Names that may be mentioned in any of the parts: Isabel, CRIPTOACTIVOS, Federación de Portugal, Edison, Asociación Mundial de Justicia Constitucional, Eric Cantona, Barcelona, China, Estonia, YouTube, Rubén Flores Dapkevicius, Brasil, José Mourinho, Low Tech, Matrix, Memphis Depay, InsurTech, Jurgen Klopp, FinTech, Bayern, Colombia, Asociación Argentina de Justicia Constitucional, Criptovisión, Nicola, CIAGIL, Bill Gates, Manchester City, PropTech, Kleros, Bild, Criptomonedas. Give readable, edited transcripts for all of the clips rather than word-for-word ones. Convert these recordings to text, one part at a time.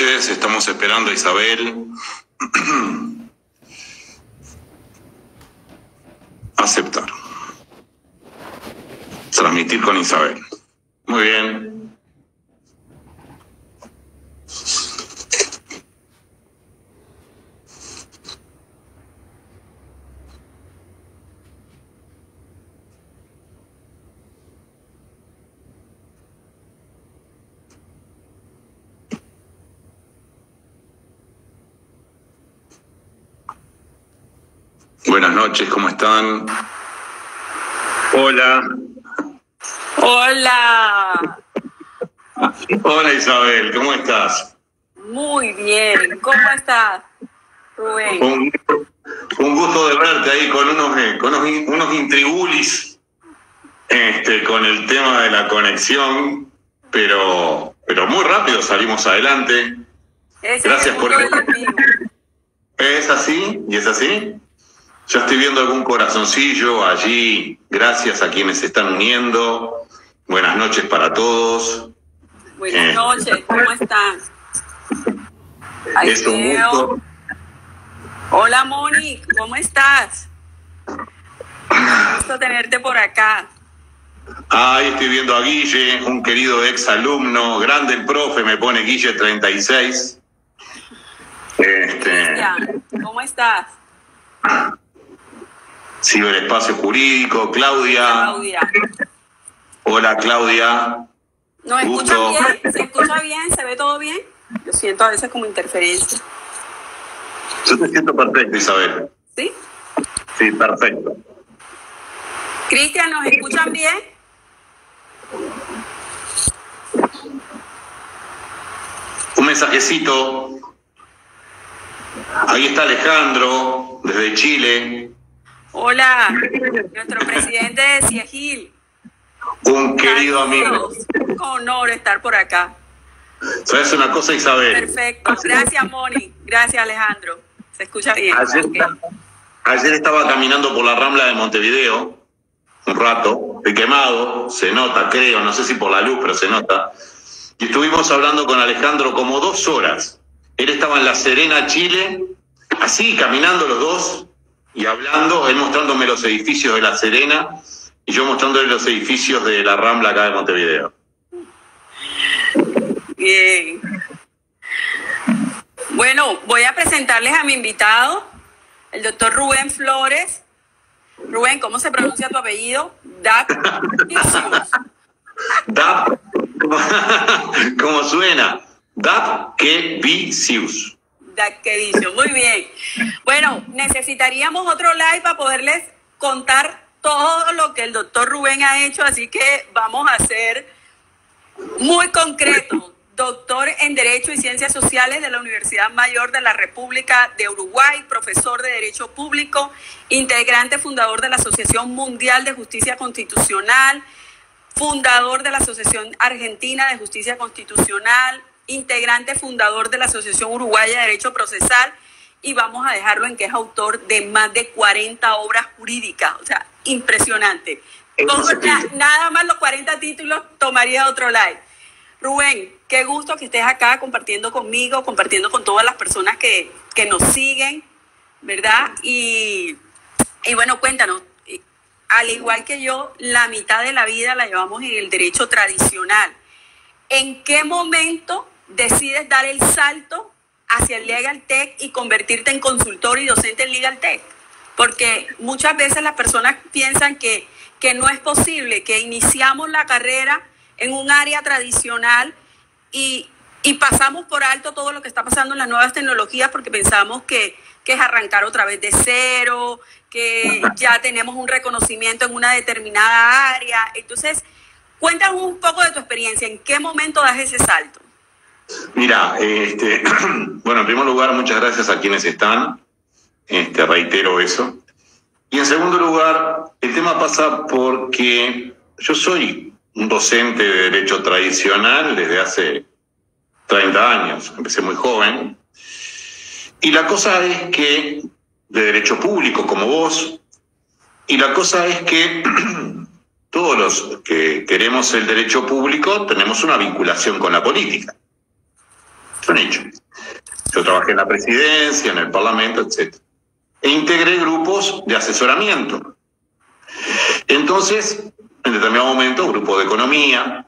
noches, estamos esperando a Isabel. Aceptar. Transmitir con Isabel. Muy bien. Buenas noches, ¿cómo están? Hola. Hola. Hola Isabel, ¿cómo estás? Muy bien, ¿cómo estás, Rubén? Un gusto de verte ahí con unos intrigulis con el tema de la conexión, pero muy rápido salimos adelante. Gracias por... ¿Es así? ¿Y es así? Yo estoy viendo algún corazoncillo allí, gracias a quienes se están uniendo. Buenas noches para todos. Buenas noches, ¿cómo están? Ahí es un gusto. Hola Moni, ¿cómo estás? Un gusto tenerte por acá. Ahí estoy viendo a Guille, un querido ex alumno, grande profe, me pone Guille 36. Cristian, ¿cómo estás? Ciberespacio Jurídico, Claudia. Hola, Claudia. ¿Nos escucha bien? ¿Se escucha bien? ¿Se ve todo bien? Lo siento a veces como interferencia. Yo te siento perfecto, Isabel. ¿Sí? Sí, perfecto. Cristian, ¿nos escuchan bien? Un mensajecito. Ahí está Alejandro, desde Chile. Hola, nuestro presidente de CIAGIL. Un querido amigo. Un honor estar por acá. ¿Sabes una cosa, Isabel? Perfecto. Gracias, Moni. Gracias, Alejandro. Se escucha bien. Ayer estaba caminando por la Rambla de Montevideo, un rato, de quemado, se nota, creo, no sé si por la luz, pero se nota. Y estuvimos hablando con Alejandro como 2 horas. Él estaba en La Serena, Chile, así, caminando los dos y hablando, él mostrándome los edificios de La Serena y yo mostrándole los edificios de la Rambla acá de Montevideo. Bien. Bueno, voy a presentarles a mi invitado, el doctor Rubén Flores. Rubén, ¿cómo se pronuncia tu apellido? Dapkevicius. Dap, ¿cómo suena? Dapkevicius. Dapkevicius, muy bien. Bueno, necesitaríamos otro live para poderles contar todo lo que el doctor Rubén ha hecho, así que vamos a ser muy concretos. Doctor en Derecho y Ciencias Sociales de la Universidad Mayor de la República de Uruguay, profesor de Derecho Público, integrante fundador de la Asociación Mundial de Justicia Constitucional, fundador de la Asociación Argentina de Justicia Constitucional, integrante fundador de la Asociación Uruguaya de Derecho Procesal, y vamos a dejarlo en que es autor de más de 40 obras jurídicas, o sea, impresionante. Nada más los 40 títulos tomaría otro live. Rubén, qué gusto que estés acá compartiendo conmigo, compartiendo con todas las personas que nos siguen, ¿verdad? Y bueno, cuéntanos, al igual que yo, la mitad de la vida la llevamos en el derecho tradicional. ¿En qué momento decides dar el salto hacia el LegalTech y convertirte en consultor y docente en LegalTech? Porque muchas veces las personas piensan que no es posible, que iniciamos la carrera en un área tradicional y pasamos por alto todo lo que está pasando en las nuevas tecnologías porque pensamos que es arrancar otra vez de cero, que ya tenemos un reconocimiento en una determinada área. Entonces, cuéntanos un poco de tu experiencia. ¿En qué momento das ese salto? Mira, bueno, en primer lugar, muchas gracias a quienes están. Reitero eso. Y en segundo lugar, el tema pasa porque yo soy un docente de derecho tradicional desde hace 30 años. Empecé muy joven. Y la cosa es que, de derecho público como vos, y la cosa es que... Todos los que queremos el derecho público tenemos una vinculación con la política. son hechos. Yo trabajé en la presidencia, en el parlamento, etc. E integré grupos de asesoramiento. Entonces, en determinado momento, grupo de economía,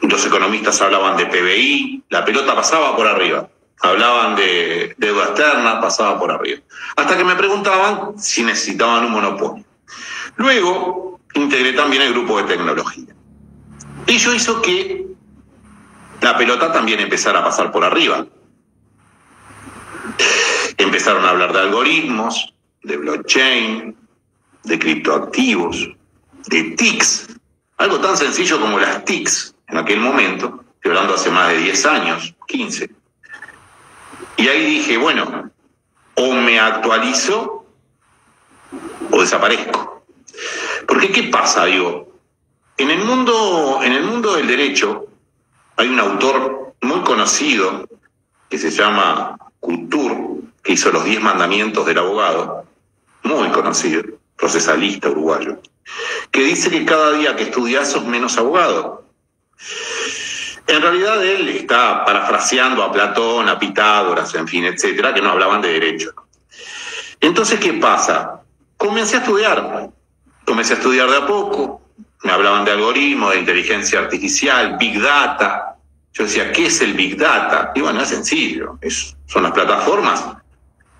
los economistas hablaban de PBI, la pelota pasaba por arriba. Hablaban de deuda externa, pasaba por arriba. Hasta que me preguntaban si necesitaban un monopolio. Luego, integré también el grupo de tecnología. Ello hizo que la pelota también empezara a pasar por arriba. Empezaron a hablar de algoritmos, de blockchain, de criptoactivos, de TICs. Algo tan sencillo como las TICs en aquel momento, estoy hablando hace más de 10 años, 15. Y ahí dije, bueno, o me actualizo o desaparezco. Porque ¿qué pasa? Digo, en el mundo del derecho hay un autor muy conocido que se llama Couture, que hizo los 10 mandamientos del abogado, muy conocido, procesalista uruguayo, que dice que cada día que estudias sos menos abogado. En realidad él está parafraseando a Platón, a Pitágoras, en fin, etcétera, que no hablaban de derecho. Entonces, ¿qué pasa? Comencé a estudiar de a poco. Me hablaban de algoritmos, de inteligencia artificial, Big Data. Yo decía, ¿qué es el Big Data? Y bueno, es sencillo. Son las plataformas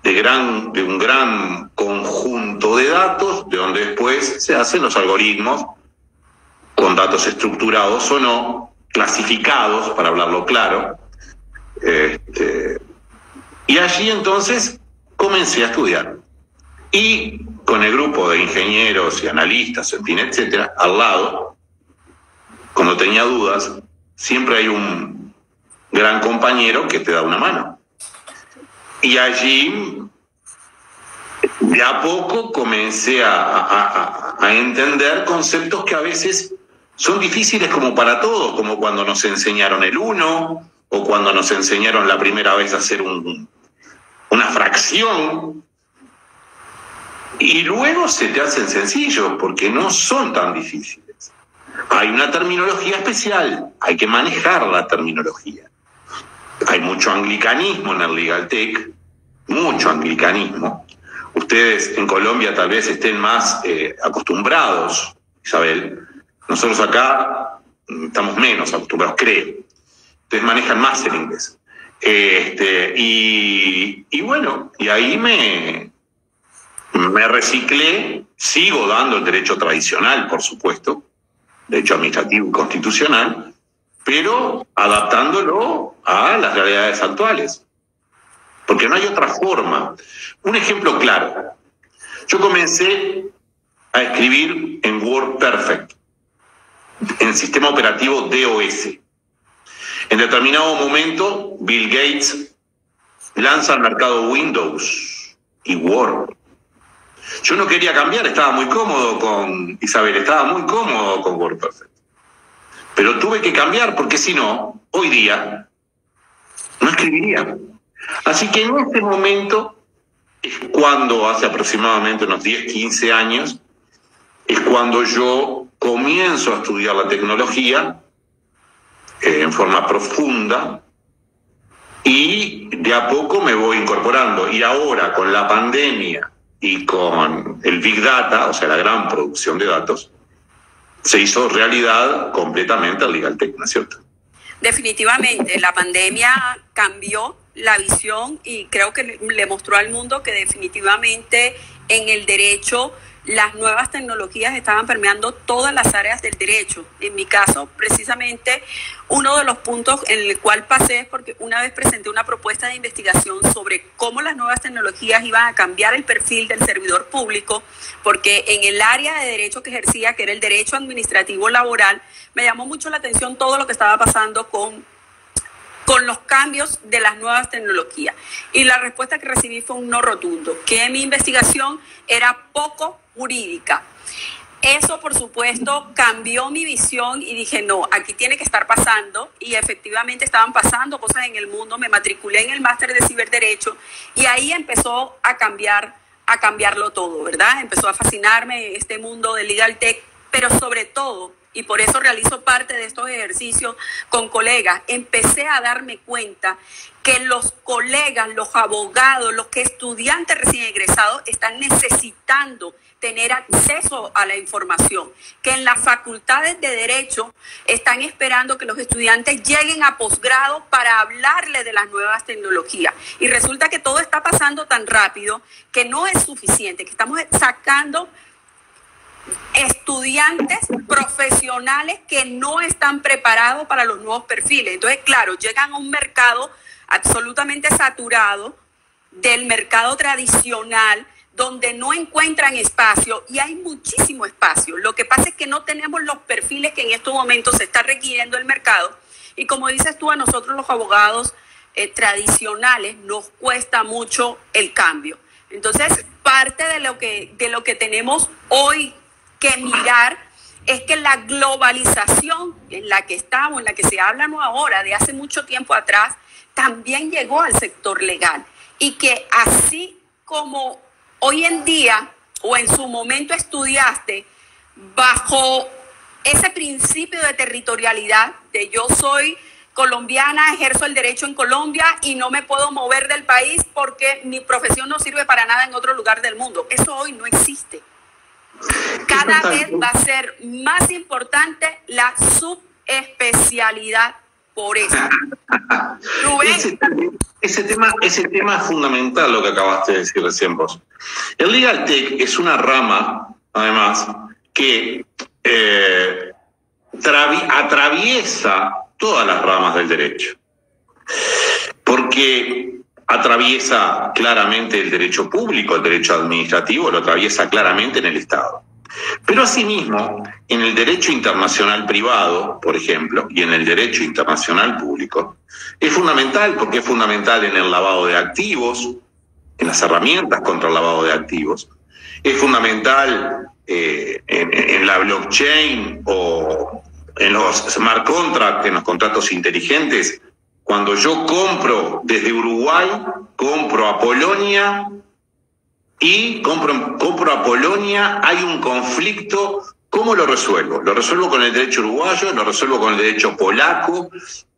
de un gran conjunto de datos, de donde después se hacen los algoritmos con datos estructurados o no, clasificados, para hablarlo claro. Y allí entonces comencé a estudiar. Y con el grupo de ingenieros y analistas, en fin, etcétera, al lado, cuando tenía dudas, siempre hay un gran compañero que te da una mano. Y allí, de a poco, comencé a entender conceptos que a veces son difíciles como para todos, como cuando nos enseñaron el 1, o cuando nos enseñaron la primera vez a hacer una fracción. Y luego se te hacen sencillos, porque no son tan difíciles. Hay una terminología especial, hay que manejar la terminología. Hay mucho anglicanismo en el LegalTech, mucho anglicanismo. Ustedes en Colombia tal vez estén más acostumbrados, Isabel. Nosotros acá estamos menos acostumbrados, creo. Ustedes manejan más el inglés. Y bueno, y ahí me reciclé, sigo dando el derecho tradicional, por supuesto, derecho administrativo y constitucional, pero adaptándolo a las realidades actuales. Porque no hay otra forma. Un ejemplo claro. Yo comencé a escribir en WordPerfect, en el sistema operativo DOS. En determinado momento, Bill Gates lanza al mercado Windows y Word. Yo no quería cambiar, estaba muy cómodo con Isabel, estaba muy cómodo con WordPerfect. Pero tuve que cambiar, porque si no, hoy día no escribiría. Así que en este momento es cuando, hace aproximadamente unos 10, 15 años, es cuando yo comienzo a estudiar la tecnología en forma profunda y de a poco me voy incorporando. Y ahora, con la pandemia y con el Big Data, o sea, la gran producción de datos, se hizo realidad completamente el LegalTech, ¿no es cierto? Definitivamente, la pandemia cambió la visión y creo que le mostró al mundo que definitivamente en el derecho las nuevas tecnologías estaban permeando todas las áreas del derecho. En mi caso, precisamente, uno de los puntos en el cual pasé es porque una vez presenté una propuesta de investigación sobre cómo las nuevas tecnologías iban a cambiar el perfil del servidor público, porque en el área de derecho que ejercía, que era el derecho administrativo laboral, me llamó mucho la atención todo lo que estaba pasando con los cambios de las nuevas tecnologías. Y la respuesta que recibí fue un no rotundo, que mi investigación era poco jurídica. Eso, por supuesto, cambió mi visión y dije, no, aquí tiene que estar pasando. Y efectivamente estaban pasando cosas en el mundo. Me matriculé en el máster de ciberderecho y ahí empezó a cambiarlo todo, ¿verdad? Empezó a fascinarme este mundo de LegalTech, pero sobre todo y por eso realizo parte de estos ejercicios con colegas, empecé a darme cuenta que los colegas, los abogados, los que estudiantes recién egresados están necesitando tener acceso a la información, que en las facultades de Derecho están esperando que los estudiantes lleguen a posgrado para hablarles de las nuevas tecnologías. Y resulta que todo está pasando tan rápido que no es suficiente, que estamos sacando estudiantes profesionales que no están preparados para los nuevos perfiles. Entonces, claro, llegan a un mercado absolutamente saturado del mercado tradicional, donde no encuentran espacio, y hay muchísimo espacio. Lo que pasa es que no tenemos los perfiles que en estos momentos se está requiriendo el mercado. Y como dices tú, a nosotros los abogados tradicionales nos cuesta mucho el cambio. Entonces, parte de lo que tenemos hoy que mirar es que la globalización en la que estamos, en la que se habla ahora, de hace mucho tiempo atrás, también llegó al sector legal. Y que así como hoy en día o en su momento estudiaste bajo ese principio de territorialidad de yo soy colombiana, ejerzo el derecho en Colombia y no me puedo mover del país porque mi profesión no sirve para nada en otro lugar del mundo. Eso hoy no existe. Cada vez va a ser más importante la subespecialidad. Por eso, Rubén. Ese tema es fundamental, lo que acabaste de decir recién vos. El LegalTech es una rama, además, que atraviesa todas las ramas del derecho. Porque atraviesa claramente el derecho público, el derecho administrativo, lo atraviesa claramente en el Estado. Pero asimismo, en el derecho internacional privado, por ejemplo, y en el derecho internacional público, es fundamental, porque es fundamental en el lavado de activos, en las herramientas contra el lavado de activos, es fundamental en la blockchain o en los smart contracts, en los contratos inteligentes. Cuando yo compro desde Uruguay, compro a Polonia, y compro a Polonia, hay un conflicto, ¿cómo lo resuelvo? ¿Lo resuelvo con el derecho uruguayo? ¿Lo resuelvo con el derecho polaco?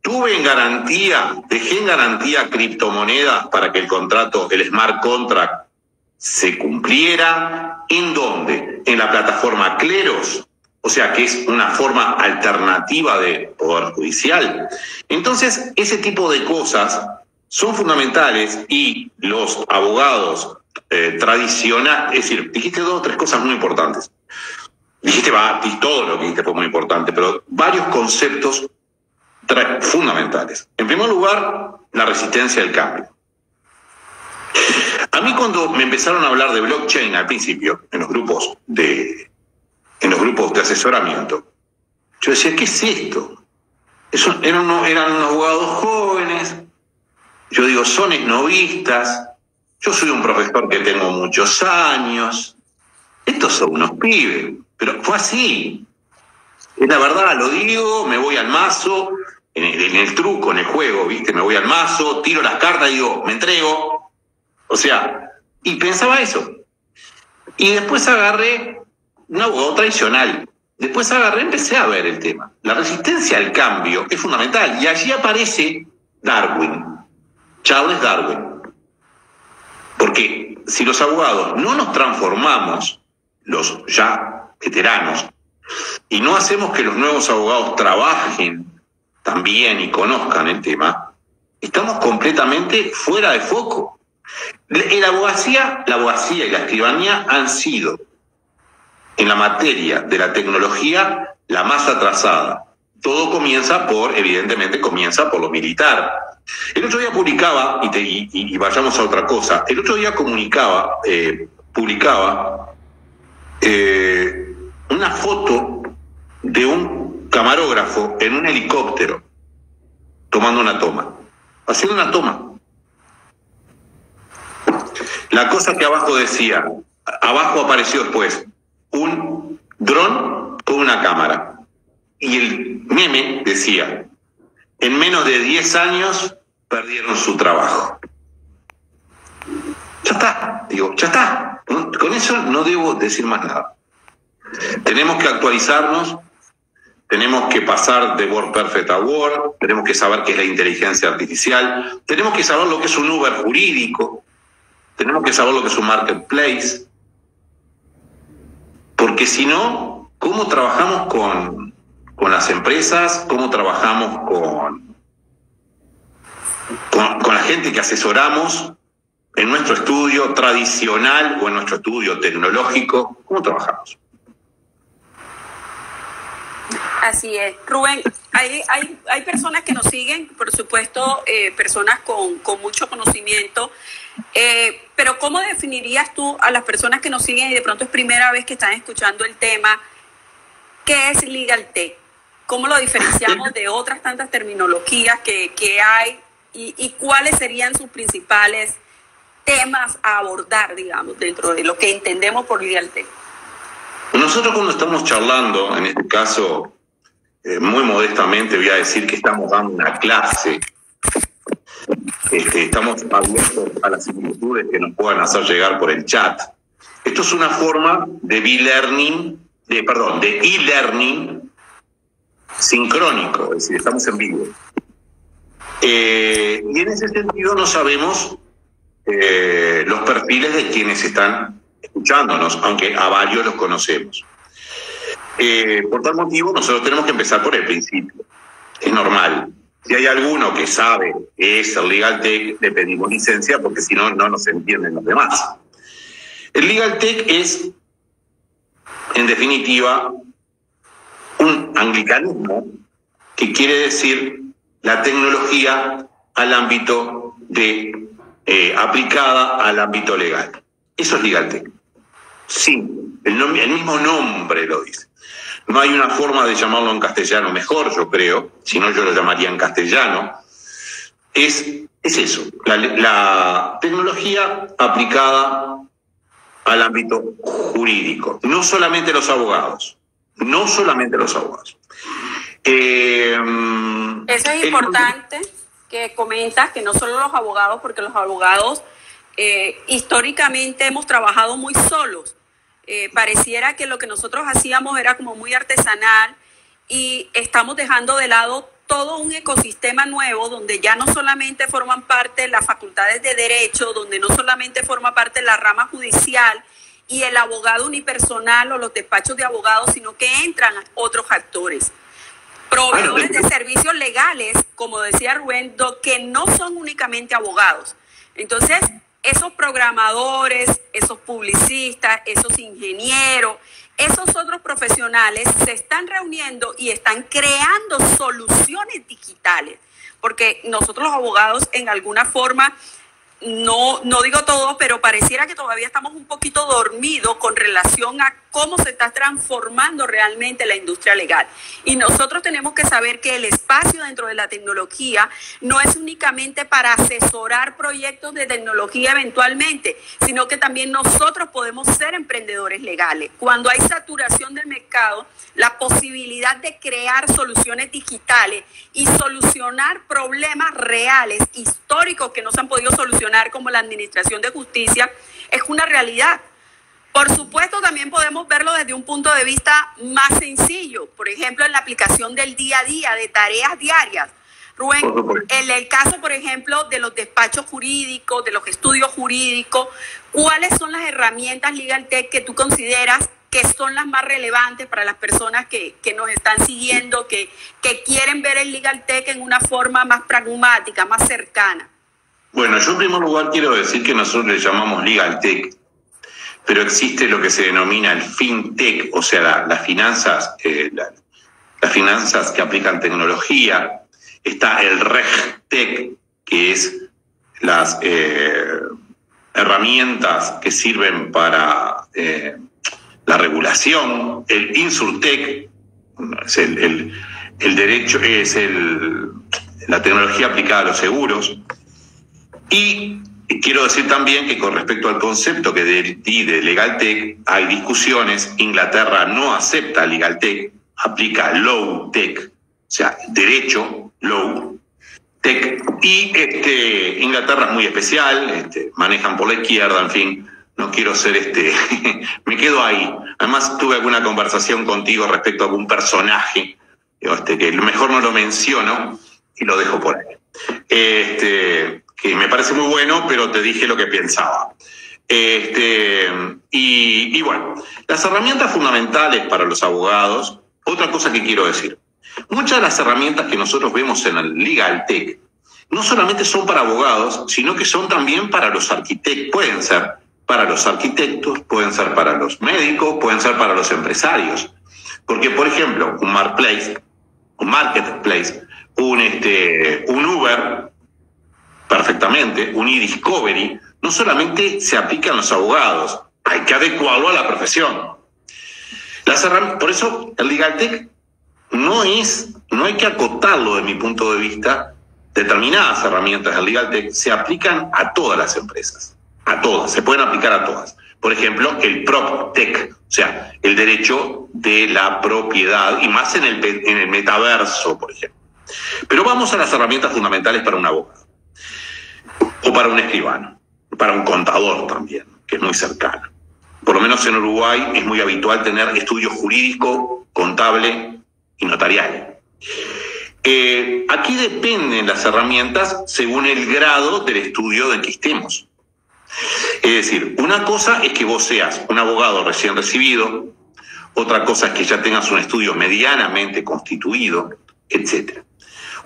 ¿Tuve en garantía, dejé en garantía criptomonedas para que el contrato, el smart contract, se cumpliera? ¿En dónde? En la plataforma Kleros, o sea que es una forma alternativa de poder judicial. Entonces, ese tipo de cosas son fundamentales y los abogados tradicional, es decir, dijiste dos o tres cosas muy importantes. Dijiste, todo lo que dijiste fue muy importante, pero varios conceptos fundamentales. En primer lugar, la resistencia al cambio. A mí, cuando me empezaron a hablar de blockchain al principio, en los grupos de asesoramiento, yo decía, ¿qué es esto? Eran unos abogados jóvenes, yo digo, son esnovistas. Yo soy un profesor que tengo muchos años. Estos son unos pibes. Pero fue así. Es la verdad, lo digo, me voy al mazo, en el truco, en el juego, ¿viste? Me voy al mazo, tiro las cartas y digo, me entrego. O sea, y pensaba eso. Y después agarré un abogado tradicional. Después empecé a ver el tema. La resistencia al cambio es fundamental. Y allí aparece Darwin, Charles Darwin. Porque si los abogados no nos transformamos, los ya veteranos, y no hacemos que los nuevos abogados trabajen también y conozcan el tema, estamos completamente fuera de foco. La abogacía y la escribanía han sido, en la materia de la tecnología, la más atrasada. Todo comienza por lo militar. El otro día publicaba una foto de un camarógrafo en un helicóptero tomando una toma, haciendo una toma. La cosa que abajo decía, abajo apareció después, un dron con una cámara. Y el meme decía, en menos de 10 años perdieron su trabajo. Ya está, digo, ya está. Con eso no debo decir más nada. Tenemos que actualizarnos, Tenemos que pasar de WordPerfect a Word, tenemos que saber qué es la inteligencia artificial, tenemos que saber lo que es un Uber jurídico, tenemos que saber lo que es un marketplace, porque si no, ¿cómo trabajamos con las empresas? ¿Cómo trabajamos con la gente que asesoramos en nuestro estudio tradicional o en nuestro estudio tecnológico? ¿Cómo trabajamos? Así es. Rubén, hay personas que nos siguen, por supuesto, personas con mucho conocimiento, pero ¿cómo definirías tú a las personas que nos siguen y de pronto es primera vez que están escuchando el tema? ¿Qué es LegalTech? ¿Cómo lo diferenciamos de otras tantas terminologías que hay? ¿Y cuáles serían sus principales temas a abordar, digamos, dentro de lo que entendemos por LegalTech? Nosotros cuando estamos charlando, en este caso, muy modestamente voy a decir que estamos dando una clase, estamos abiertos a las similitudes que nos puedan hacer llegar por el chat. Esto es una forma de e-learning sincrónico, es decir, estamos en vivo. Y en ese sentido no sabemos los perfiles de quienes están escuchándonos, aunque a varios los conocemos. Por tal motivo, nosotros tenemos que empezar por el principio. Es normal. Si hay alguno que sabe que es el LegalTech, le pedimos licencia, porque si no, no nos entienden los demás. El LegalTech es, en definitiva, un anglicanismo que quiere decir la tecnología al ámbito de aplicada al ámbito legal. Eso es LegalTech. Sí, el mismo nombre lo dice. No hay una forma de llamarlo en castellano mejor, yo creo, si no yo lo llamaría en castellano. Es eso, la tecnología aplicada al ámbito jurídico. No solamente los abogados, no solamente los abogados. Eso es importante que comentas, que no solo los abogados, porque los abogados... históricamente hemos trabajado muy solos. Pareciera que lo que nosotros hacíamos era como muy artesanal y estamos dejando de lado todo un ecosistema nuevo donde ya no solamente forman parte las facultades de derecho, donde no solamente forma parte la rama judicial y el abogado unipersonal o los despachos de abogados, sino que entran otros actores. Proveedores de servicios legales, como decía Rubén, que no son únicamente abogados. Entonces, esos programadores, esos publicistas, esos ingenieros, esos otros profesionales se están reuniendo y están creando soluciones digitales. Porque nosotros los abogados, en alguna forma, no digo todo, pero pareciera que todavía estamos un poquito dormidos con relación a cómo se está transformando realmente la industria legal. Y nosotros tenemos que saber que el espacio dentro de la tecnología no es únicamente para asesorar proyectos de tecnología eventualmente, sino que también nosotros podemos ser emprendedores legales. Cuando hay saturación del mercado, la posibilidad de crear soluciones digitales y solucionar problemas reales, históricos, que no se han podido solucionar como la administración de justicia, es una realidad. Por supuesto, también podemos verlo desde un punto de vista más sencillo, por ejemplo, en la aplicación del día a día, de tareas diarias. Rubén, el caso, por ejemplo, de los despachos jurídicos, de los estudios jurídicos, ¿cuáles son las herramientas LegalTech que tú consideras que son las más relevantes para las personas que nos están siguiendo, que quieren ver el LegalTech en una forma más pragmática, más cercana? Bueno, yo en primer lugar quiero decir que nosotros le llamamos LegalTech, pero existe lo que se denomina el FinTech, o sea, las finanzas que aplican tecnología. Está el RegTech, que es las herramientas que sirven para la regulación. El InsurTech es el derecho, es la tecnología aplicada a los seguros. Y quiero decir también que con respecto al concepto que di de LegalTech, hay discusiones. Inglaterra no acepta LegalTech, aplica Low Tech, o sea, derecho Low Tech. Y Inglaterra es muy especial, manejan por la izquierda, en fin, no quiero ser me quedo ahí. Además, tuve alguna conversación contigo respecto a algún personaje que mejor no lo menciono y lo dejo por ahí. Que me parece muy bueno, pero te dije lo que pensaba. Y bueno, las herramientas fundamentales para los abogados, otra cosa que quiero decir. Muchas de las herramientas que nosotros vemos en el LegalTech no solamente son para abogados, sino que son también para los arquitectos. Pueden ser para los arquitectos, pueden ser para los médicos, pueden ser para los empresarios. Porque, por ejemplo, un marketplace, un Uber, perfectamente, un e-discovery, no solamente se aplica a los abogados, hay que adecuarlo a la profesión. Por eso el LegalTech no hay que acotarlo, de mi punto de vista. Determinadas herramientas del LegalTech se aplican a todas las empresas, a todas, se pueden aplicar a todas. Por ejemplo, el PropTech, o sea, el derecho de la propiedad, y más en el metaverso, por ejemplo. Pero vamos a las herramientas fundamentales para un abogado, o para un escribano, para un contador también, que es muy cercano. Por lo menos en Uruguay es muy habitual tener estudio jurídico, contable y notarial. Aquí dependen las herramientas según el grado del estudio del que estemos. Es decir, una cosa es que vos seas un abogado recién recibido, otra cosa es que ya tengas un estudio medianamente constituido, etc.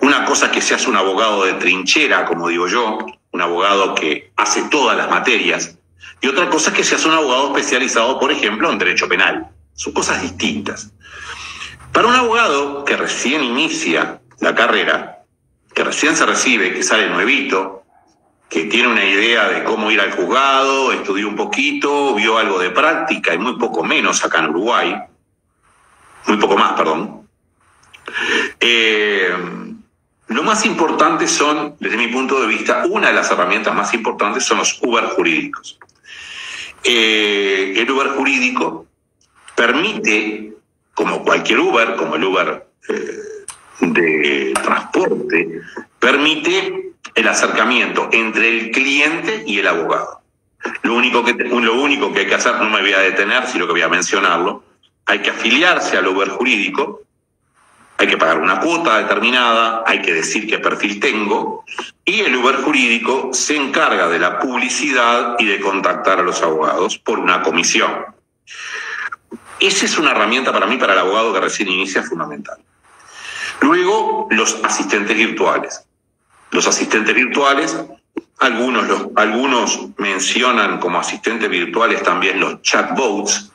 Una cosa es que seas un abogado de trinchera, como digo yo, un abogado que hace todas las materias, y otra cosa es que seas un abogado especializado, por ejemplo, en derecho penal. Son cosas distintas. Para un abogado que recién inicia la carrera, que recién se recibe, que sale nuevito, que tiene una idea de cómo ir al juzgado, estudió un poquito, vio algo de práctica y muy poco menos acá en Uruguay, muy poco más, perdón. Lo más importante son, desde mi punto de vista, una de las herramientas más importantes son los Uber jurídicos. El Uber jurídico permite, como cualquier Uber, como el Uber de transporte, permite el acercamiento entre el cliente y el abogado. Lo único que hay que hacer, no me voy a detener, sino que voy a mencionarlo, hay que afiliarse al Uber jurídico, hay que pagar una cuota determinada, hay que decir qué perfil tengo, y el Uber jurídico se encarga de la publicidad y de contactar a los abogados por una comisión. Esa es una herramienta para mí, para el abogado que recién inicia, fundamental. Luego, los asistentes virtuales. Los asistentes virtuales, algunos mencionan como asistentes virtuales también los chatbots,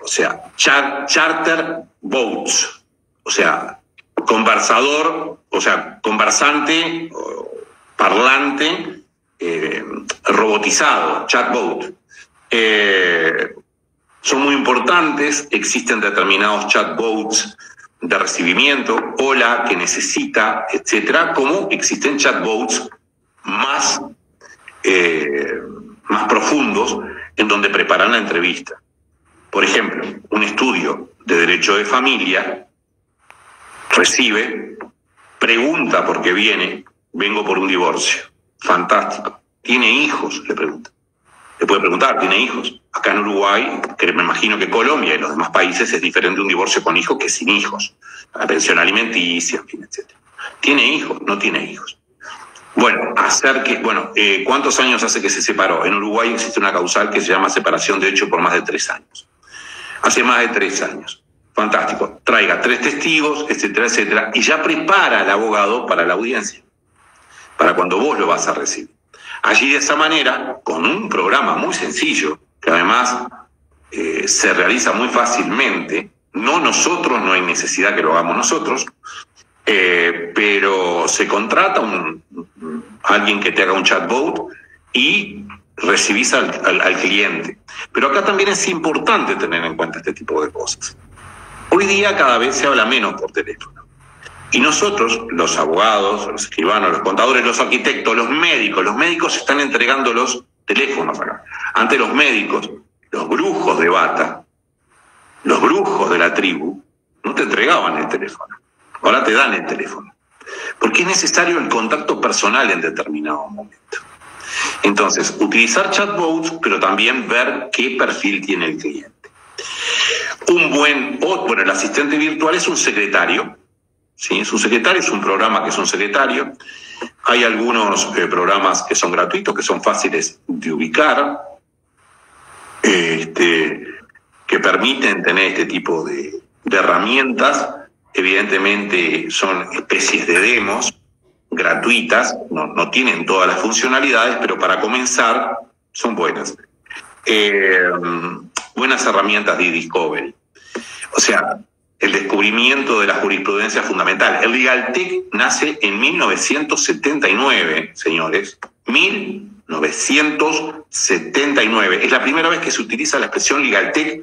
o sea, charter bots, o sea, conversante, parlante, robotizado, chatbot. Son muy importantes, existen determinados chatbots de recibimiento, hola, que necesita, etcétera, como existen chatbots más profundos en donde preparan la entrevista. Por ejemplo, un estudio de derecho de familia recibe, pregunta por qué vengo por un divorcio. Fantástico. ¿Tiene hijos? Le pregunta. Le puede preguntar, ¿tiene hijos? Acá en Uruguay, que me imagino que Colombia y los demás países es diferente un divorcio con hijos que sin hijos. La pensión alimenticia, en fin, etc. ¿Tiene hijos? No tiene hijos. Bueno, ¿cuántos años hace que se separó? En Uruguay existe una causal que se llama separación de hecho por más de 3 años. Hace más de 3 años. Fantástico. Traiga 3 testigos, etcétera, etcétera, y ya prepara al abogado para la audiencia, para cuando vos lo vas a recibir. Allí, de esa manera, con un programa muy sencillo, que además se realiza muy fácilmente, no hay necesidad que lo hagamos nosotros, pero se contrata alguien que te haga un chatbot y recibís al cliente. Pero acá también es importante tener en cuenta este tipo de cosas. Hoy día cada vez se habla menos por teléfono. Y nosotros, los abogados, los escribanos, los contadores, los arquitectos, los médicos están entregando los teléfonos acá. Ante los médicos, los brujos de bata, los brujos de la tribu, no te entregaban el teléfono. Ahora te dan el teléfono. Porque es necesario el contacto personal en determinado momento. Entonces, utilizar chatbots, pero también ver qué perfil tiene el cliente. El asistente virtual es un secretario ¿sí? Es un secretario, es un programa que es un secretario. Hay algunos programas que son gratuitos, que son fáciles de ubicar, que permiten tener este tipo de herramientas. Evidentemente son especies de demos gratuitas, no tienen todas las funcionalidades, pero para comenzar son buenas. Buenas herramientas de e-discovery. O sea, el descubrimiento de la jurisprudencia fundamental. El LegalTech nace en 1979, señores. 1979. Es la primera vez que se utiliza la expresión LegalTech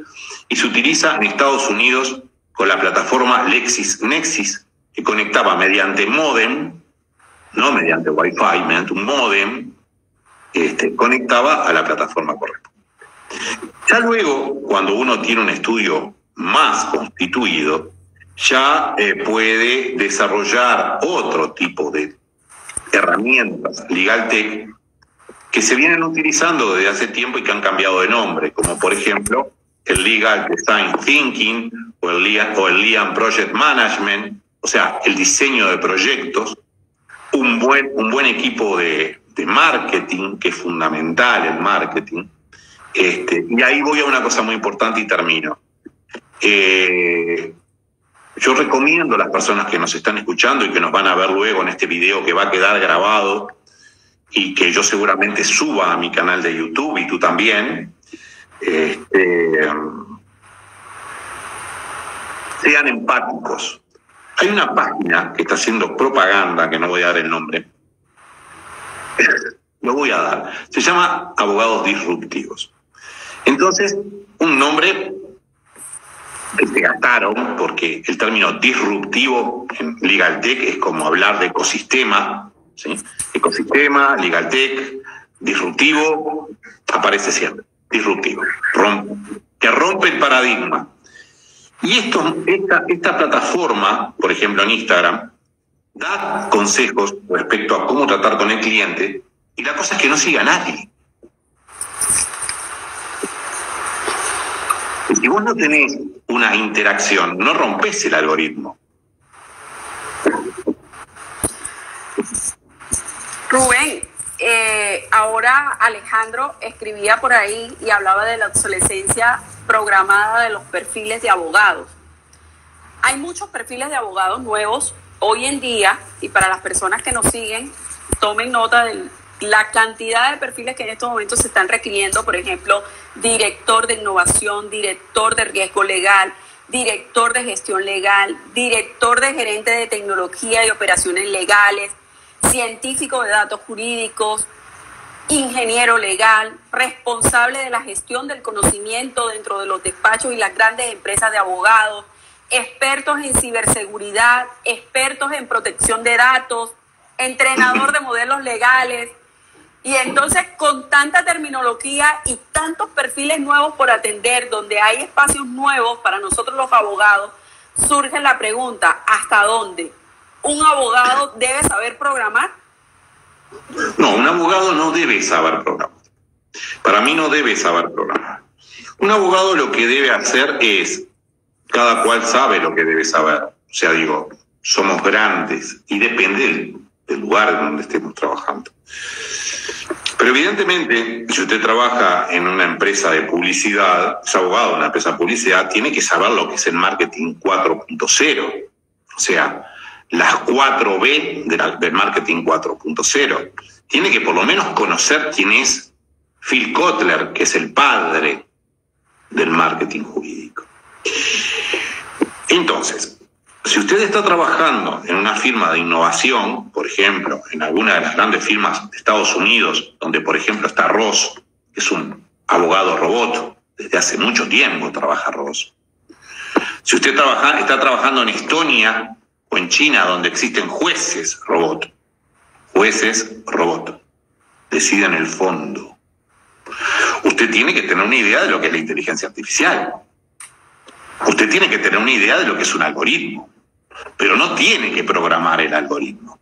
y se utiliza en Estados Unidos con la plataforma LexisNexis, que conectaba mediante módem, no mediante Wi-Fi, mediante un módem, conectaba a la plataforma correspondiente. Ya luego, cuando uno tiene un estudio más constituido, ya puede desarrollar otro tipo de herramientas LegalTech que se vienen utilizando desde hace tiempo y que han cambiado de nombre, como por ejemplo el Legal Design Thinking o el Lean Project Management, o sea, el diseño de proyectos, un buen equipo de marketing, que es fundamental el marketing. Y ahí voy a una cosa muy importante y termino. Yo recomiendo a las personas que nos están escuchando y que nos van a ver luego en este video que va a quedar grabado y que yo seguramente suba a mi canal de YouTube y tú también, sean empáticos. Hay una página que está haciendo propaganda, que no voy a dar el nombre, lo voy a dar, se llama Abogados Disruptivos. Entonces, un nombre que se gastaron, porque el término disruptivo en LegalTech es como hablar de ecosistema, ¿sí? Ecosistema, LegalTech, disruptivo, aparece siempre. Disruptivo, que rompe el paradigma. Y esta plataforma, por ejemplo en Instagram, da consejos respecto a cómo tratar con el cliente, y la cosa es que no siga a nadie. Y si vos no tenés una interacción, no rompés el algoritmo. Rubén, ahora Alejandro escribía por ahí y hablaba de la obsolescencia programada de los perfiles de abogados. Hay muchos perfiles de abogados nuevos hoy en día, y para las personas que nos siguen, tomen nota de la cantidad de perfiles que en estos momentos se están requiriendo. Por ejemplo, director de innovación, director de riesgo legal, director de gestión legal, director de gerente de tecnología y operaciones legales, científico de datos jurídicos, ingeniero legal, responsable de la gestión del conocimiento dentro de los despachos y las grandes empresas de abogados, expertos en ciberseguridad, expertos en protección de datos, entrenador de modelos legales. Y entonces, con tanta terminología y tantos perfiles nuevos por atender, donde hay espacios nuevos para nosotros los abogados, surge la pregunta: ¿hasta dónde? ¿Un abogado debe saber programar? No, un abogado no debe saber programar. Para mí no debe saber programar. Un abogado lo que debe hacer es, cada cual sabe lo que debe saber. O sea, digo, somos grandes y depende del lugar donde estemos trabajando. Pero evidentemente, si usted trabaja en una empresa de publicidad, es abogado de una empresa de publicidad, tiene que saber lo que es el marketing 4.0. O sea, las 4B del marketing 4.0. Tiene que por lo menos conocer quién es Phil Kotler, que es el padre del marketing jurídico. Entonces, si usted está trabajando en una firma de innovación, por ejemplo, en alguna de las grandes firmas de Estados Unidos, donde por ejemplo está Ross, que es un abogado robot, desde hace mucho tiempo trabaja Ross. Si usted está trabajando en Estonia o en China, donde existen jueces robot, deciden el fondo. Usted tiene que tener una idea de lo que es la inteligencia artificial. Usted tiene que tener una idea de lo que es un algoritmo, pero no tiene que programar el algoritmo.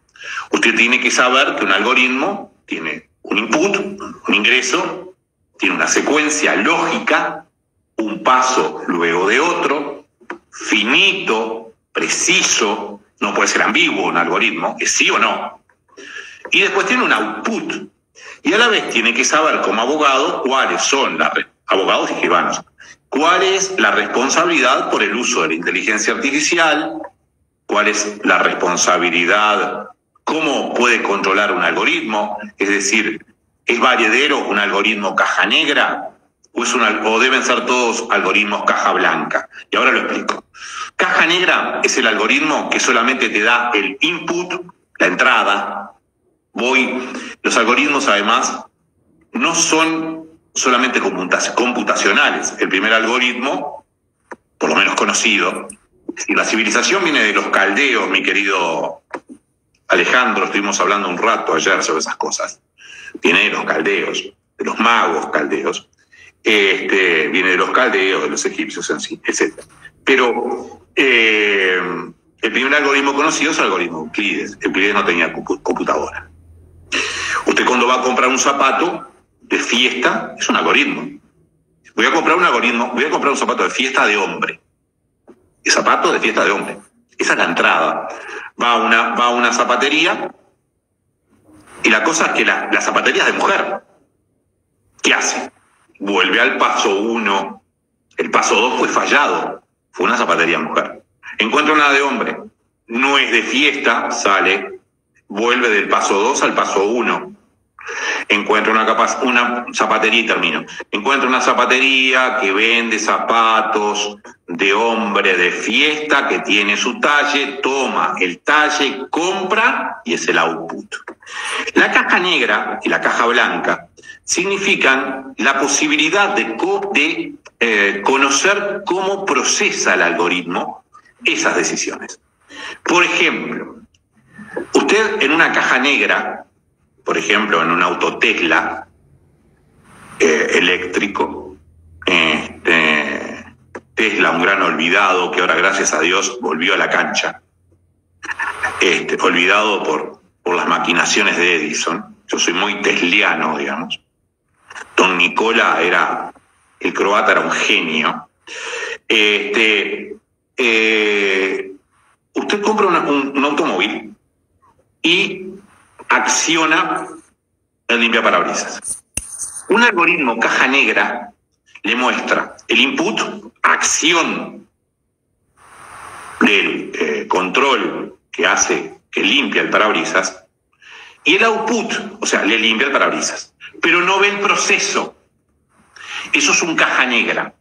Usted tiene que saber que un algoritmo tiene un input, un ingreso, tiene una secuencia lógica, un paso luego de otro, finito, preciso, no puede ser ambiguo un algoritmo, es sí o no. Y después tiene un output. Y a la vez tiene que saber como abogado cuáles son las abogados escribanos, cuál es la responsabilidad por el uso de la inteligencia artificial, cuál es la responsabilidad, cómo puede controlar un algoritmo, es decir, ¿es variedero un algoritmo caja negra? O deben ser todos algoritmos caja blanca. Y ahora lo explico. Caja negra es el algoritmo que solamente te da el input, la entrada. Los algoritmos, además, no son solamente computacionales. El primer algoritmo, por lo menos conocido, y la civilización viene de los caldeos, mi querido Alejandro, estuvimos hablando un rato ayer sobre esas cosas. Viene de los caldeos, de los magos caldeos. Viene de los caldeos, de los egipcios en sí, etc. Pero el primer algoritmo conocido es el algoritmo de Euclides. Euclides no tenía computadora. Usted cuando va a comprar un zapato de fiesta, es un algoritmo. Voy a comprar un zapato de fiesta de hombre. El zapato de fiesta de hombre. Esa es la entrada. Va a una zapatería y la cosa es que la zapatería es de mujer. ¿Qué hace? Vuelve al paso 1. El paso 2 fue fallado. Fue una zapatería mujer. Encuentra una de hombre. No es de fiesta, sale. Vuelve del paso 2 al paso 1. Encuentra una zapatería y termino. Encuentra una zapatería que vende zapatos de hombre de fiesta, que tiene su talle, toma el talle, compra y es el output. La caja negra y la caja blanca significan la posibilidad de conocer cómo procesa el algoritmo esas decisiones. Por ejemplo, usted en una caja negra, por ejemplo en un auto Tesla eléctrico, Tesla, un gran olvidado que ahora gracias a Dios volvió a la cancha, olvidado por las maquinaciones de Edison. Yo soy muy tesliano, digamos. Don Nicola era, el croata era un genio. Usted compra un automóvil y acciona el limpiaparabrisas. Un algoritmo caja negra le muestra el input, acción del control que hace que limpia el parabrisas, y el output, o sea, le limpia el parabrisas, pero no ve el proceso. Eso es un caja negra.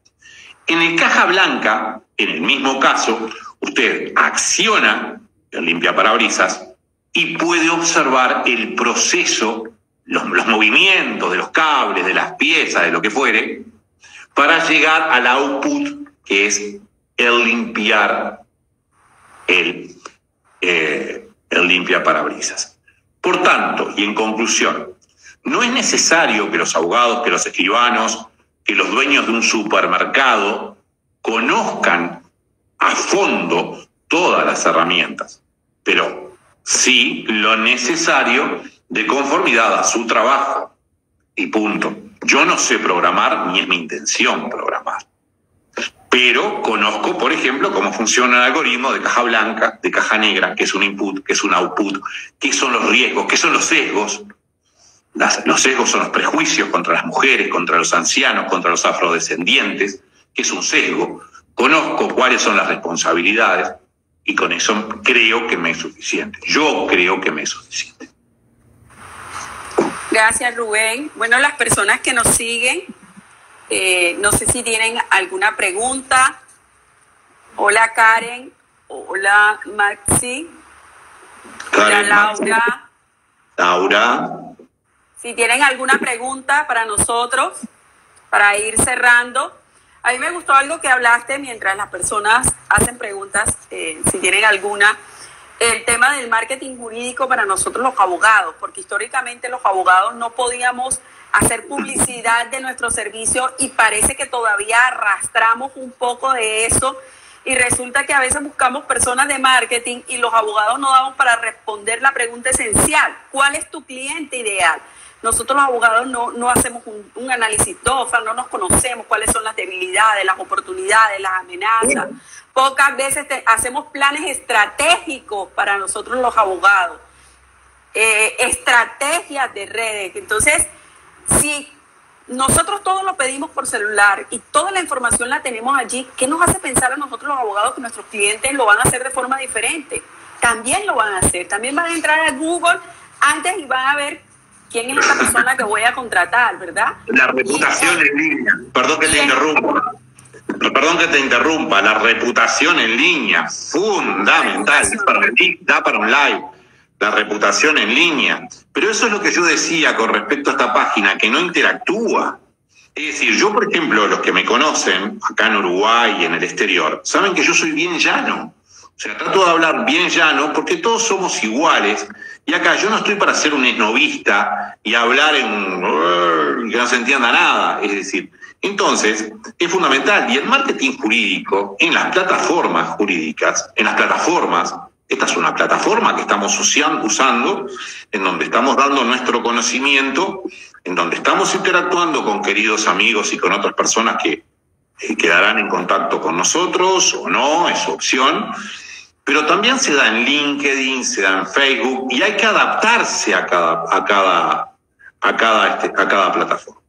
En el caja blanca, en el mismo caso, usted acciona el limpiaparabrisas y puede observar el proceso, los movimientos de los cables, de las piezas, de lo que fuere, para llegar al output, que es el limpiar el limpiaparabrisas. Por tanto, y en conclusión, no es necesario que los abogados, que los escribanos, que los dueños de un supermercado conozcan a fondo todas las herramientas, pero sí, lo necesario de conformidad a su trabajo. Y punto. Yo no sé programar, ni es mi intención programar. Pero conozco, por ejemplo, cómo funciona el algoritmo de caja blanca, de caja negra, que es un input, que es un output, qué son los riesgos, qué son los sesgos. Los sesgos son los prejuicios contra las mujeres, contra los ancianos, contra los afrodescendientes, que es un sesgo. Conozco cuáles son las responsabilidades. Y con eso creo que me es suficiente. Yo creo que me es suficiente. Gracias, Rubén. Bueno, las personas que nos siguen, no sé si tienen alguna pregunta. Hola, Karen. Hola, Maxi. Hola, Laura. Laura. Si tienen alguna pregunta para nosotros, para ir cerrando. A mí me gustó algo que hablaste mientras las personas hacen preguntas, si tienen alguna, el tema del marketing jurídico para nosotros los abogados, porque históricamente los abogados no podíamos hacer publicidad de nuestro servicio y parece que todavía arrastramos un poco de eso y resulta que a veces buscamos personas de marketing y los abogados no damos para responder la pregunta esencial, ¿cuál es tu cliente ideal? Nosotros los abogados no hacemos un análisis DOFA, no nos conocemos cuáles son las debilidades, las oportunidades, las amenazas. Pocas veces hacemos planes estratégicos para nosotros los abogados, estrategias de redes. Entonces, si nosotros todo lo pedimos por celular y toda la información la tenemos allí, ¿qué nos hace pensar a nosotros los abogados que nuestros clientes lo van a hacer de forma diferente? También lo van a hacer, también van a entrar a Google antes y van a ver quién es esta persona que voy a contratar, ¿verdad? La reputación en línea. Perdón que te interrumpa. Perdón que te interrumpa. La reputación en línea, fundamental. Para ti, da para un live. La reputación en línea. Pero eso es lo que yo decía con respecto a esta página, que no interactúa. Es decir, yo, por ejemplo, los que me conocen, acá en Uruguay y en el exterior, saben que yo soy bien llano. O sea, trato de hablar bien llano porque todos somos iguales. Y acá yo no estoy para ser un esnovista y hablar en que no se entienda nada. Es decir, entonces es fundamental. Y el marketing jurídico, en las plataformas jurídicas, en las plataformas, esta es una plataforma que estamos usando, en donde estamos dando nuestro conocimiento, en donde estamos interactuando con queridos amigos y con otras personas que quedarán en contacto con nosotros o no, es su opción. Pero también se da en LinkedIn, se da en Facebook, y hay que adaptarse a cada plataforma.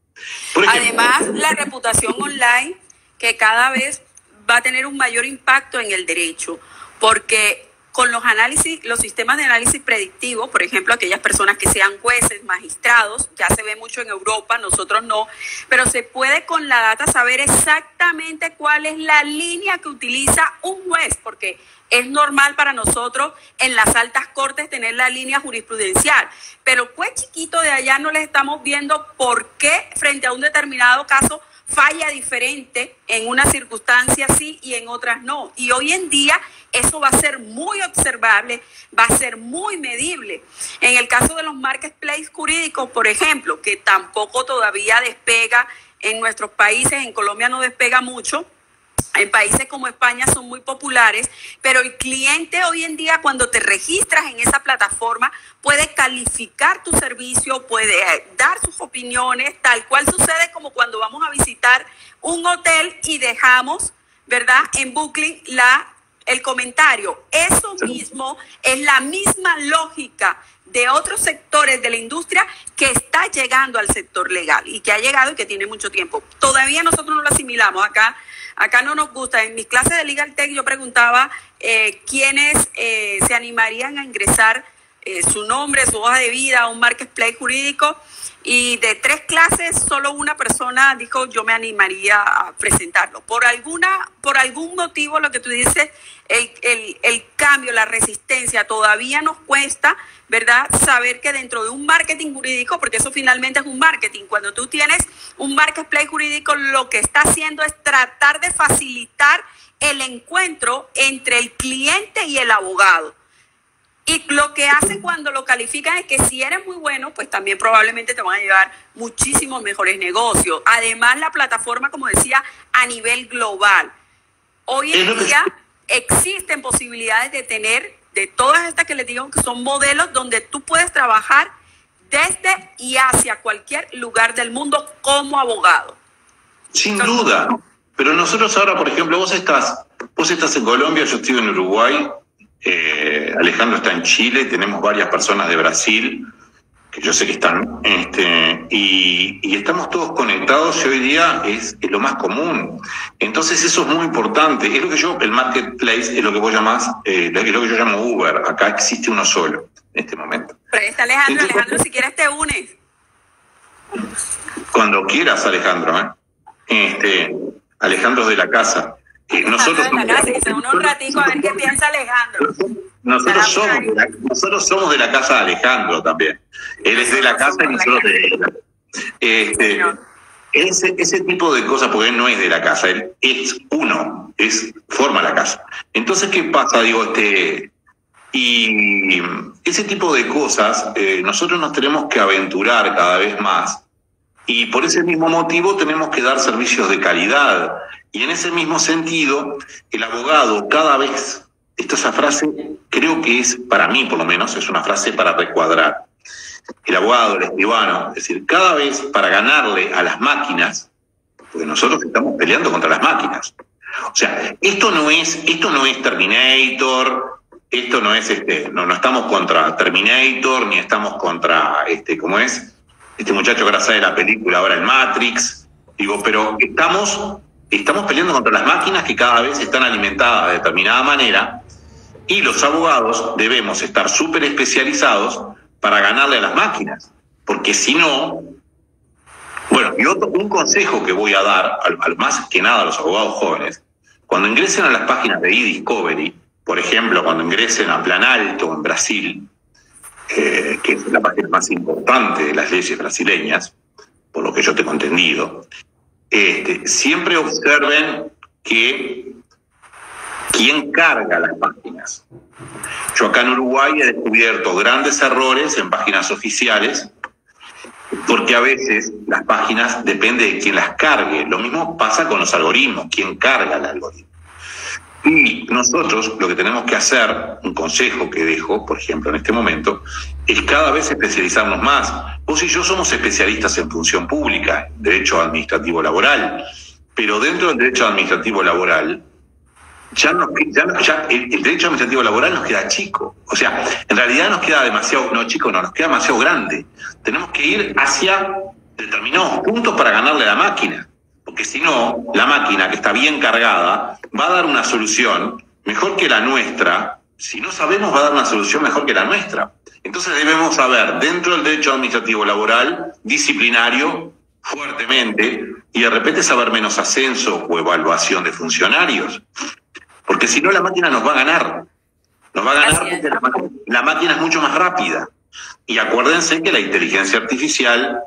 Por ejemplo, además, la reputación online, que cada vez va a tener un mayor impacto en el derecho, porque con los análisis, los sistemas de análisis predictivo, por ejemplo, aquellas personas que sean jueces, magistrados, ya se ve mucho en Europa, nosotros no, pero se puede con la data saber exactamente cuál es la línea que utiliza un juez, porque es normal para nosotros en las altas cortes tener la línea jurisprudencial, pero juez chiquito de allá no les estamos viendo por qué frente a un determinado caso falla diferente en una circunstancia sí y en otras no. Y hoy en día eso va a ser muy observable, va a ser muy medible. En el caso de los marketplaces jurídicos, por ejemplo, que tampoco todavía despega en nuestros países, en Colombia no despega mucho, en países como España son muy populares, pero el cliente hoy en día cuando te registras en esa plataforma puede calificar tu servicio, puede dar sus opiniones, tal cual sucede como cuando vamos a visitar un hotel y dejamos, ¿verdad?, en Booking el comentario. Eso mismo es la misma lógica de otros sectores de la industria que está llegando al sector legal y que ha llegado y que tiene mucho tiempo. Todavía nosotros no lo asimilamos acá. Acá no nos gusta. En mis clases de LegalTech yo preguntaba quiénes se animarían a ingresar su nombre, su hoja de vida a un marketplace jurídico, y de 3 clases solo una persona dijo yo me animaría a presentarlo. Por algún motivo, lo que tú dices, el cambio, la resistencia, todavía nos cuesta, ¿verdad?, saber que dentro de un marketing jurídico, porque eso finalmente es un marketing, cuando tú tienes un marketplace jurídico, lo que está haciendo es tratar de facilitar el encuentro entre el cliente y el abogado. Y lo que hacen cuando lo califican es que si eres muy bueno, pues también probablemente te van a llevar muchísimos mejores negocios. Además, la plataforma, como decía, a nivel global. Hoy en día existen posibilidades de tener, de todas estas que les digo que son modelos, donde tú puedes trabajar desde y hacia cualquier lugar del mundo como abogado. Sin duda. Pero nosotros ahora, por ejemplo, vos estás en Colombia, yo estoy en Uruguay. Alejandro está en Chile, tenemos varias personas de Brasil, que yo sé que están, y estamos todos conectados y hoy día es lo más común. Entonces eso es muy importante. Es lo que el marketplace es lo que vos llamás, es lo que yo llamo Uber. Acá existe uno solo en este momento. Pero ahí está Alejandro. Entonces, Alejandro, si quieres te unes. Cuando quieras, Alejandro. Alejandro es de la casa. Nosotros somos de la casa de Alejandro también. Él es de la casa y nosotros de ella. Ese tipo de cosas, porque él no es de la casa, él es uno, forma la casa. Entonces, ¿qué pasa? Y ese tipo de cosas, nosotros nos tenemos que aventurar cada vez más. Y por ese mismo motivo tenemos que dar servicios de calidad. Y en ese mismo sentido, el abogado cada vez, esa frase creo que es, para mí por lo menos, es una frase para recuadrar. el abogado, el escribano. Es decir, cada vez para ganarle a las máquinas, porque nosotros estamos peleando contra las máquinas. O sea, esto no es Terminator, esto no es no estamos contra Terminator, ni estamos contra ¿cómo es? Este muchacho que ahora sale de la película, ahora el Matrix. Digo, pero estamos peleando contra las máquinas que cada vez están alimentadas de determinada manera, y los abogados debemos estar súper especializados para ganarle a las máquinas, porque si no... Bueno, y un consejo que voy a dar, más que nada a los abogados jóvenes, cuando ingresen a las páginas de eDiscovery, por ejemplo, cuando ingresen a Planalto en Brasil, que es la página más importante de las leyes brasileñas, por lo que yo tengo entendido, siempre observen que quién carga las páginas. Yo acá en Uruguay he descubierto grandes errores en páginas oficiales, porque a veces las páginas depende de quién las cargue. Lo mismo pasa con los algoritmos, quién carga el algoritmo. Y nosotros lo que tenemos que hacer, un consejo que dejo, por ejemplo, en este momento, es cada vez especializarnos más. Vos y yo somos especialistas en función pública, derecho administrativo laboral, pero dentro del derecho administrativo laboral, el derecho administrativo laboral nos queda chico. O sea, en realidad nos queda demasiado... No, chico, no, nos queda demasiado grande. Tenemos que ir hacia determinados puntos para ganarle a la máquina. Porque si no, la máquina que está bien cargada va a dar una solución mejor que la nuestra. Si no sabemos, va a dar una solución mejor que la nuestra. Entonces debemos saber, dentro del derecho administrativo laboral, disciplinario, fuertemente, y de repente saber menos ascenso o evaluación de funcionarios. Porque si no, la máquina nos va a ganar. Nos va a ganar porque la máquina es mucho más rápida. Y acuérdense que la inteligencia artificial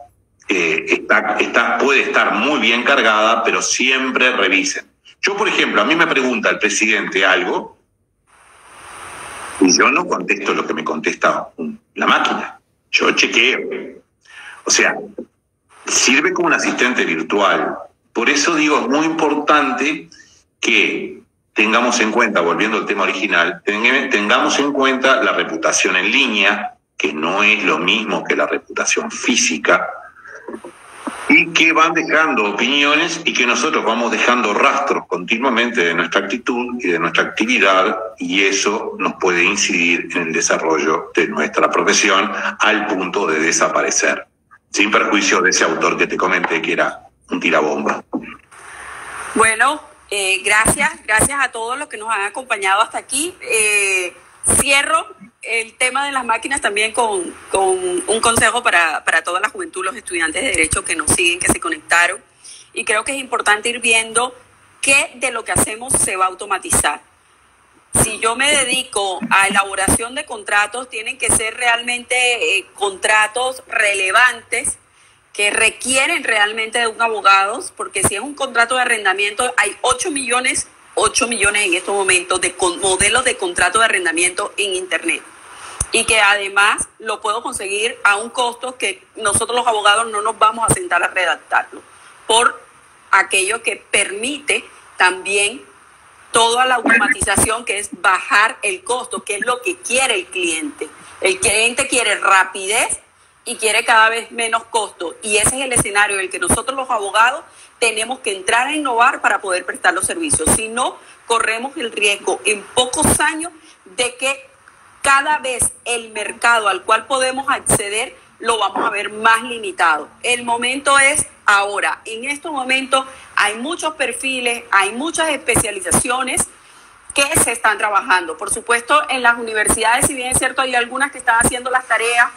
puede estar muy bien cargada, pero siempre revisen. Yo, por ejemplo, a mí me pregunta el presidente algo y yo no contesto lo que me contesta la máquina. Yo chequeo. O sea, sirve como un asistente virtual. Por eso digo, es muy importante que... tengamos en cuenta, volviendo al tema original, tengamos en cuenta la reputación en línea, que no es lo mismo que la reputación física, y que van dejando opiniones y que nosotros vamos dejando rastros continuamente de nuestra actitud y de nuestra actividad, y eso nos puede incidir en el desarrollo de nuestra profesión al punto de desaparecer, sin perjuicio de ese autor que te comenté que era un tirabomba. Bueno... gracias a todos los que nos han acompañado hasta aquí. Cierro el tema de las máquinas también con un consejo para toda la juventud, los estudiantes de Derecho que nos siguen, que se conectaron. Y creo que es importante ir viendo qué de lo que hacemos se va a automatizar. Si yo me dedico a elaboración de contratos, tienen que ser realmente contratos relevantes, que requieren realmente de un abogado, porque si es un contrato de arrendamiento, hay 8 millones en estos momentos de modelos de contrato de arrendamiento en Internet. Y que además lo puedo conseguir a un costo que nosotros los abogados no nos vamos a sentar a redactarlo, por aquello que permite también toda la automatización, que es bajar el costo, que es lo que quiere el cliente. El cliente quiere rapidez y quiere cada vez menos costo, y ese es el escenario en el que nosotros los abogados tenemos que entrar a innovar para poder prestar los servicios. Si no, corremos el riesgo en pocos años de que cada vez el mercado al cual podemos acceder lo vamos a ver más limitado. El momento es ahora. En estos momentos hay muchos perfiles, hay muchas especializaciones que se están trabajando. Por supuesto, en las universidades, si bien es cierto, hay algunas que están haciendo las tareas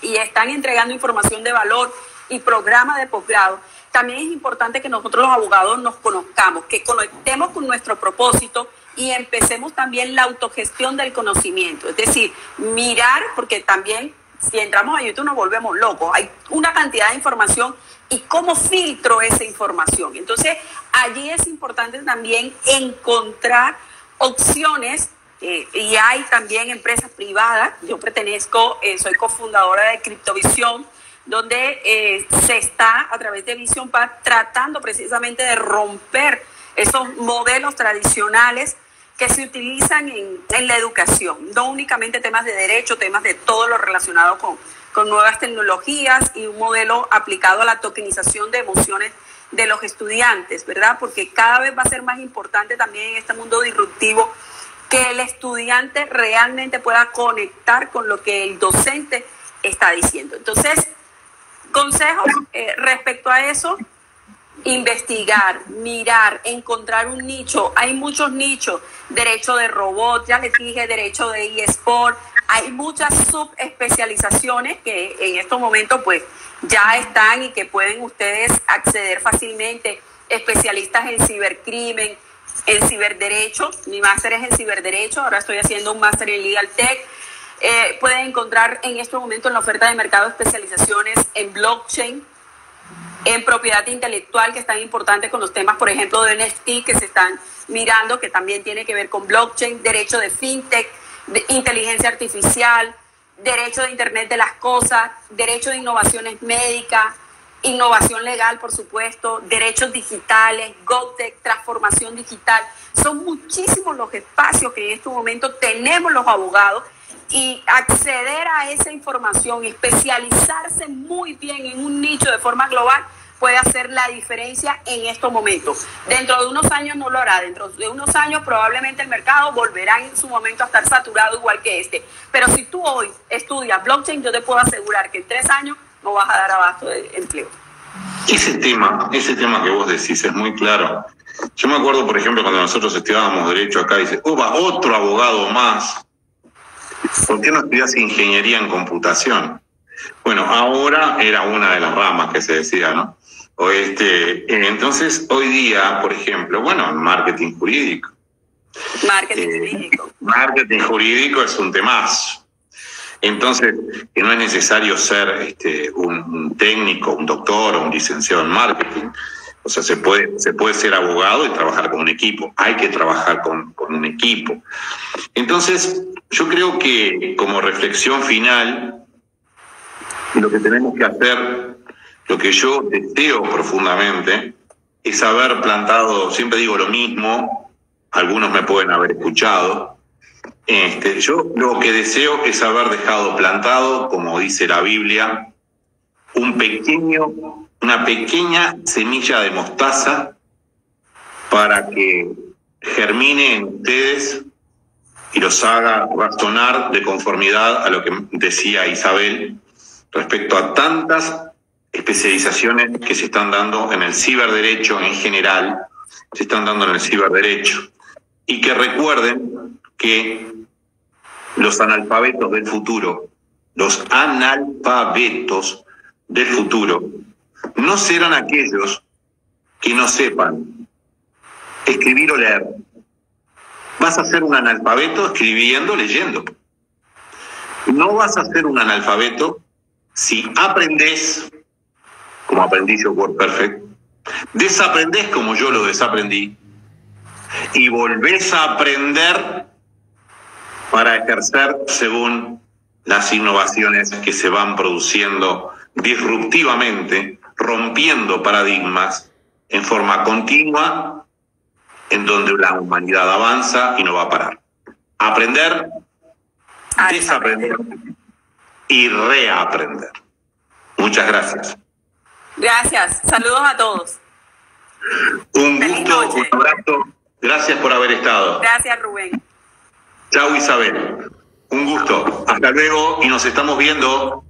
y están entregando información de valor y programas de posgrado, también es importante que nosotros los abogados nos conozcamos, que conectemos con nuestro propósito y empecemos también la autogestión del conocimiento. Es decir, mirar, porque también si entramos a YouTube nos volvemos locos. Hay una cantidad de información y cómo filtro esa información. Entonces, allí es importante también encontrar opciones. Y hay también empresas privadas. Yo pertenezco, soy cofundadora de Criptovisión, donde se está a través de Vision Path tratando precisamente de romper esos modelos tradicionales que se utilizan en la educación, no únicamente temas de derecho, temas de todo lo relacionado con, con nuevas tecnologías y un modelo aplicado a la tokenización de emociones de los estudiantes, ¿verdad? Porque cada vez va a ser más importante también en este mundo disruptivo que el estudiante realmente pueda conectar con lo que el docente está diciendo. Entonces, consejos respecto a eso: investigar, mirar, encontrar un nicho. Hay muchos nichos: derecho de robot, ya les dije, derecho de eSport. Hay muchas subespecializaciones que en estos momentos pues ya están y que pueden ustedes acceder fácilmente. Especialistas en cibercrimen, en ciberderecho. Mi máster es en ciberderecho, ahora estoy haciendo un máster en LegalTech. Pueden encontrar en estos momentos en la oferta de mercado especializaciones en blockchain, en propiedad intelectual, que es tan importante con los temas, por ejemplo, de NFT, que se están mirando, que también tiene que ver con blockchain, derecho de FinTech, de inteligencia artificial, derecho de Internet de las cosas, derecho de innovaciones médicas, innovación legal, por supuesto, derechos digitales, GovTech, transformación digital. Son muchísimos los espacios que en este momento tenemos los abogados, y acceder a esa información, especializarse muy bien en un nicho de forma global, puede hacer la diferencia en estos momentos. Dentro de unos años no lo hará. Dentro de unos años probablemente el mercado volverá en su momento a estar saturado igual que este. Pero si tú hoy estudias blockchain, yo te puedo asegurar que en 3 años no vas a dar abasto de empleo. Ese tema que vos decís es muy claro. Yo me acuerdo, por ejemplo, cuando nosotros estudiábamos derecho acá, dice, va otro abogado más. ¿Por qué no estudias ingeniería en computación? Bueno, ahora era una de las ramas que se decía, ¿no? O entonces, hoy día, por ejemplo, bueno, marketing jurídico. Marketing jurídico es un temazo. Entonces, que no es necesario ser un técnico, un doctor o un licenciado en marketing. O sea, se puede ser abogado y trabajar con un equipo. Hay que trabajar con un equipo. Entonces, yo creo que como reflexión final, lo que tenemos que hacer, lo que yo deseo profundamente, es haber plantado, siempre digo lo mismo, algunos me pueden haber escuchado, yo lo que deseo es haber dejado plantado, como dice la Biblia, una pequeña semilla de mostaza para que germine en ustedes y los haga razonar de conformidad a lo que decía Isabel respecto a tantas especializaciones que se están dando en el ciberderecho en general, se están dando en el ciberderecho. Y que recuerden que los analfabetos del futuro, no serán aquellos que no sepan escribir o leer. Vas a ser un analfabeto escribiendo, leyendo. No vas a ser un analfabeto si aprendés, como aprendí yo WordPerfect, desaprendés como yo lo desaprendí y volvés a aprender para ejercer según las innovaciones que se van produciendo disruptivamente, rompiendo paradigmas en forma continua, en donde la humanidad avanza y no va a parar. Aprender, desaprender y reaprender. Muchas gracias. Gracias. Saludos a todos. Un gusto, un abrazo. Gracias por haber estado. Gracias, Rubén. Chau, Isabel. Un gusto. Hasta luego y nos estamos viendo.